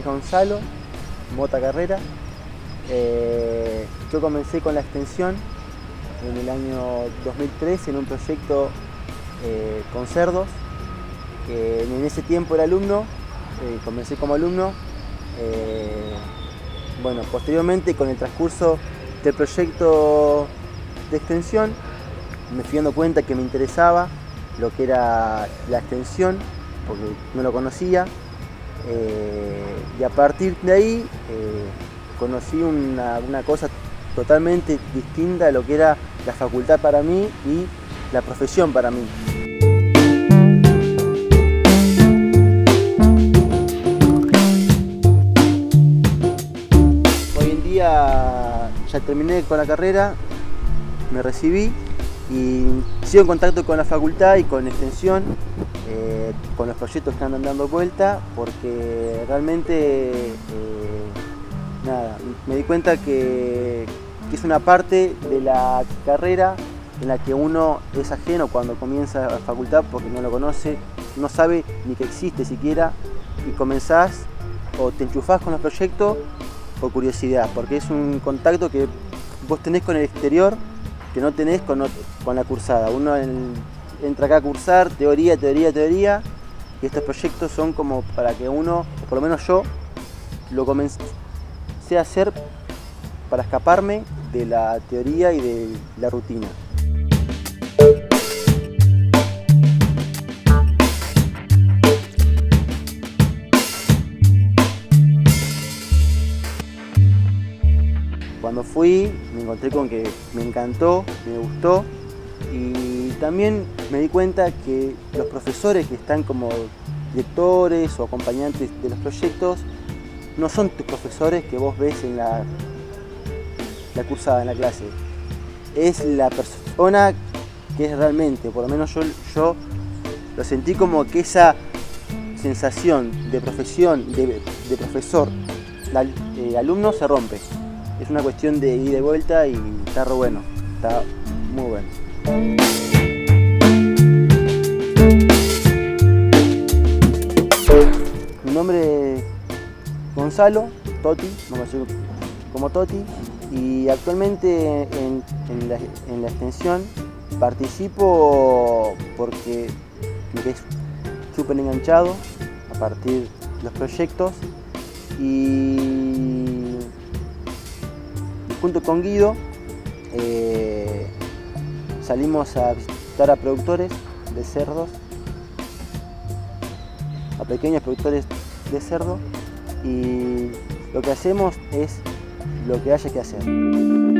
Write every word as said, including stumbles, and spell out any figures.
es Gonzalo Mota Carrera. Eh, yo comencé con la extensión en el año dos mil tres en un proyecto eh, con cerdos. Eh, en ese tiempo era alumno, eh, comencé como alumno. Eh, bueno, posteriormente, con el transcurso del proyecto de extensión, me fui dando cuenta que me interesaba lo que era la extensión, porque no lo conocía. Eh, y a partir de ahí eh, conocí una, una cosa totalmente distinta de lo que era la facultad para mí y la profesión para mí. Hoy en día ya terminé con la carrera, me recibí y sigo en contacto con la facultad y con extensión, eh, con los proyectos que andan dando vuelta, porque realmente eh, nada, me di cuenta que, que es una parte de la carrera en la que uno es ajeno cuando comienza la facultad, porque no lo conoce, no sabe ni que existe siquiera, y comenzás o te enchufás con los proyectos por curiosidad, porque es un contacto que vos tenés con el exterior que no tenés con, con la cursada. Uno en, entra acá a cursar teoría, teoría, teoría, y estos proyectos son como para que uno, por lo menos yo, lo comencé a hacer para escaparme de la teoría y de la rutina. Cuando fui, me encontré con que me encantó, me gustó, y también me di cuenta que los profesores que están como directores o acompañantes de los proyectos no son tus profesores que vos ves en la, la cursada, en la clase. Es la persona que es realmente, por lo menos yo, yo lo sentí como que esa sensación de profesión, de, de profesor, la, el alumno se rompe. Es una cuestión de ida y vuelta y está re bueno, está muy bueno. Mi nombre es Gonzalo, Toti, me conozco como Toti, y actualmente en, en, la, en la extensión participo porque me quedé súper enganchado a partir de los proyectos, y junto con Guido eh, salimos a visitar a productores de cerdos, a pequeños productores de cerdo, y lo que hacemos es lo que haya que hacer.